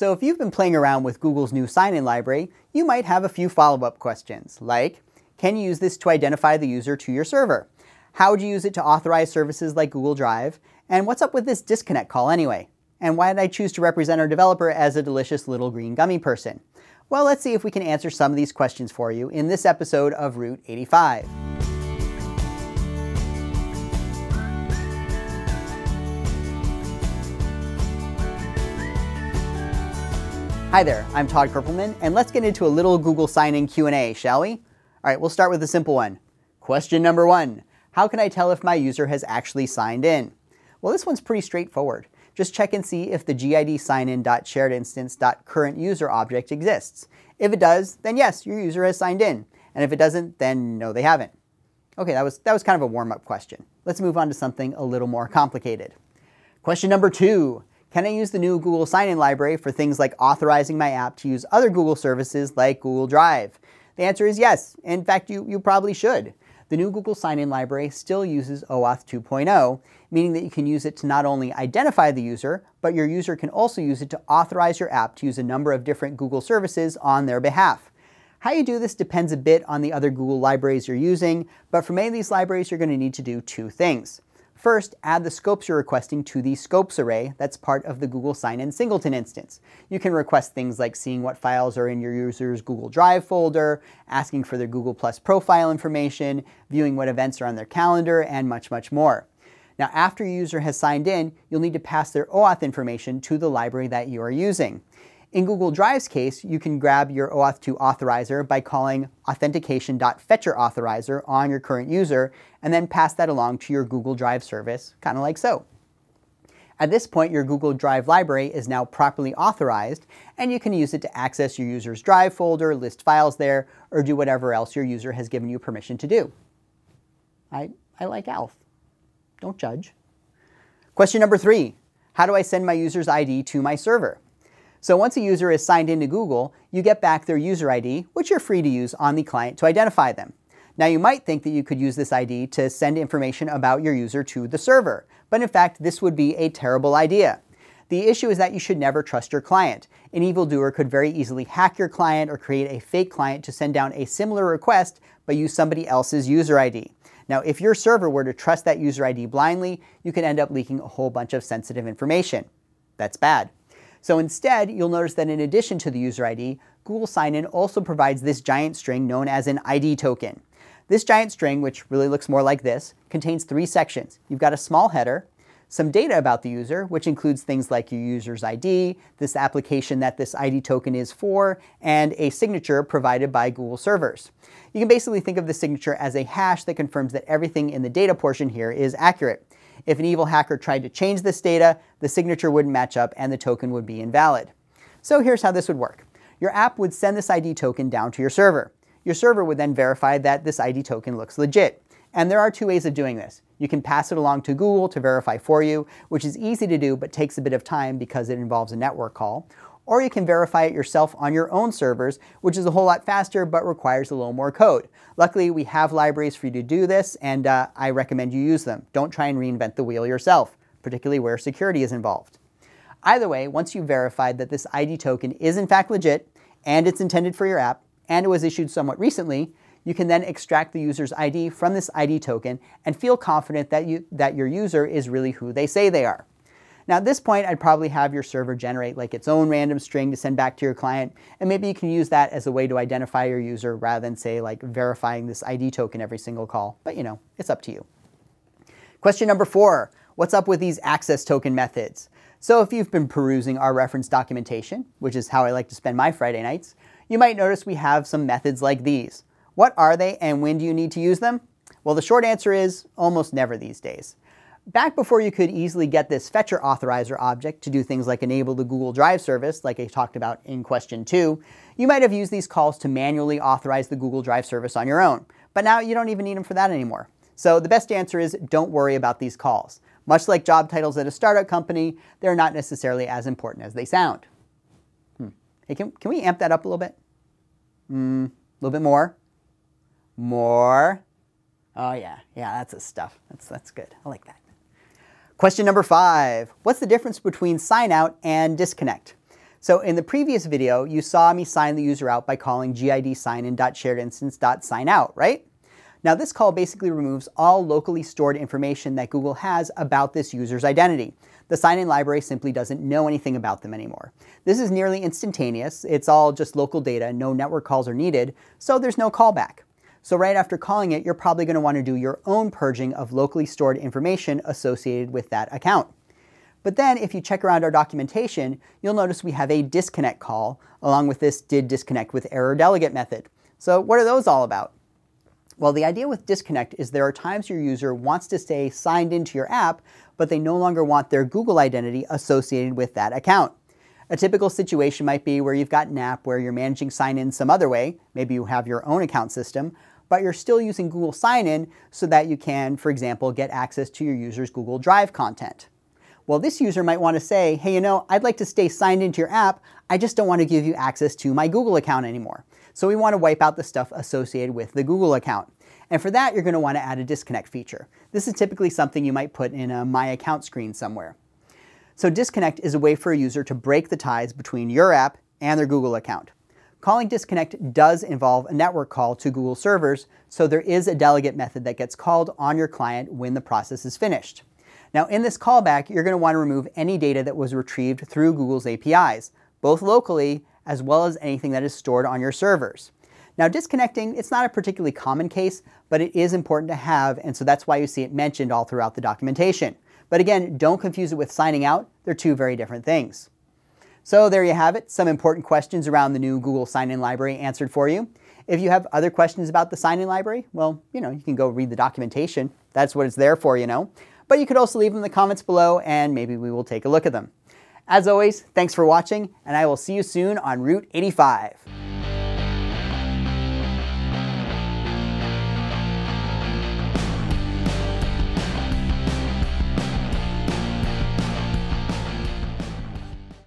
So if you've been playing around with Google's new sign-in library, you might have a few follow-up questions, like, can you use this to identify the user to your server? How would you use it to authorize services like Google Drive? And what's up with this disconnect call anyway? And why did I choose to represent our developer as a delicious little green gummy person? Well, let's see if we can answer some of these questions for you in this episode of Route 85. Hi there, I'm Todd Kerpelman, and let's get into a little Google Sign-in Q&A, shall we? All right, we'll start with a simple one. Question number one, how can I tell if my user has actually signed in? Well, this one's pretty straightforward. Just check and see if the GID signin.sharedinstance.currentUser object exists. If it does, then yes, your user has signed in. And if it doesn't, then no, they haven't. Okay, that was kind of a warm-up question. Let's move on to something a little more complicated. Question number two. Can I use the new Google Sign-in library for things like authorizing my app to use other Google services like Google Drive? The answer is yes. In fact, you probably should. The new Google Sign-in library still uses OAuth 2.0, meaning that you can use it to not only identify the user, but your user can also use it to authorize your app to use a number of different Google services on their behalf. How you do this depends a bit on the other Google libraries you're using, but for many of these libraries, you're going to need to do two things. First, add the scopes you're requesting to the scopes array that's part of the Google Sign-in singleton instance. You can request things like seeing what files are in your user's Google Drive folder, asking for their Google+ profile information, viewing what events are on their calendar, and much, much more. Now, after your user has signed in, you'll need to pass their OAuth information to the library that you are using. In Google Drive's case, you can grab your OAuth 2 authorizer by calling authentication.fetcherAuthorizer on your current user, and then pass that along to your Google Drive service, kind of like so. At this point, your Google Drive library is now properly authorized, and you can use it to access your user's Drive folder, list files there, or do whatever else your user has given you permission to do. I like ALF. Don't judge. Question number three. How do I send my user's ID to my server? So once a user is signed into Google, you get back their user ID, which you're free to use on the client to identify them. Now you might think that you could use this ID to send information about your user to the server, but in fact this would be a terrible idea. The issue is that you should never trust your client. An evildoer could very easily hack your client or create a fake client to send down a similar request, but use somebody else's user ID. Now if your server were to trust that user ID blindly, you could end up leaking a whole bunch of sensitive information. That's bad. So instead, you'll notice that in addition to the user ID, Google Sign-in also provides this giant string known as an ID token. This giant string, which really looks more like this, contains three sections. You've got a small header, some data about the user, which includes things like your user's ID, this application that this ID token is for, and a signature provided by Google servers. You can basically think of the signature as a hash that confirms that everything in the data portion here is accurate. If an evil hacker tried to change this data, the signature wouldn't match up and the token would be invalid. So here's how this would work. Your app would send this ID token down to your server. Your server would then verify that this ID token looks legit. And there are two ways of doing this. You can pass it along to Google to verify for you, which is easy to do but takes a bit of time because it involves a network call. Or you can verify it yourself on your own servers, which is a whole lot faster but requires a little more code. Luckily, we have libraries for you to do this, and I recommend you use them. Don't try and reinvent the wheel yourself, particularly where security is involved. Either way, once you've verified that this ID token is in fact legit, and it's intended for your app, and it was issued somewhat recently, you can then extract the user's ID from this ID token and feel confident that your user is really who they say they are. Now at this point, I'd probably have your server generate like its own random string to send back to your client, and maybe you can use that as a way to identify your user rather than say like verifying this ID token every single call, but you know, it's up to you. Question number four, what's up with these access token methods? So if you've been perusing our reference documentation, which is how I like to spend my Friday nights, you might notice we have some methods like these. What are they and when do you need to use them? Well, the short answer is almost never these days. Back before you could easily get this fetcher authorizer object to do things like enable the Google Drive service, like I talked about in question two, you might have used these calls to manually authorize the Google Drive service on your own. But now you don't even need them for that anymore. So the best answer is don't worry about these calls. Much like job titles at a startup company, they're not necessarily as important as they sound. Hey, can we amp that up a little bit? A little bit more. More. Oh yeah, that's the stuff. That's good. I like that. Question number five, what's the difference between sign out and disconnect? So in the previous video, you saw me sign the user out by calling gid signin.sharedinstance.signout, right? Now this call basically removes all locally stored information that Google has about this user's identity. The sign-in library simply doesn't know anything about them anymore. This is nearly instantaneous. It's all just local data, no network calls are needed, so there's no callback. So right after calling it, you're probably going to want to do your own purging of locally stored information associated with that account. But then if you check around our documentation, you'll notice we have a disconnect call along with this did disconnect with error delegate method. So what are those all about? Well, the idea with disconnect is there are times your user wants to stay signed into your app, but they no longer want their Google identity associated with that account. A typical situation might be where you've got an app where you're managing sign-in some other way, maybe you have your own account system, but you're still using Google Sign-in so that you can, for example, get access to your user's Google Drive content. Well, this user might want to say, hey, you know, I'd like to stay signed into your app, I just don't want to give you access to my Google account anymore. So we want to wipe out the stuff associated with the Google account. And for that, you're going to want to add a disconnect feature. This is typically something you might put in a My Account screen somewhere. So disconnect is a way for a user to break the ties between your app and their Google account. Calling disconnect does involve a network call to Google servers, so there is a delegate method that gets called on your client when the process is finished. Now in this callback, you're going to want to remove any data that was retrieved through Google's APIs, both locally as well as anything that is stored on your servers. Now disconnecting, it's not a particularly common case, but it is important to have, and so that's why you see it mentioned all throughout the documentation. But again, don't confuse it with signing out, they're two very different things. So there you have it, some important questions around the new Google Sign-In library answered for you. If you have other questions about the sign-in library, well, you know, you can go read the documentation, that's what it's there for, you know. But you could also leave them in the comments below and maybe we will take a look at them. As always, thanks for watching, and I will see you soon on Route 85.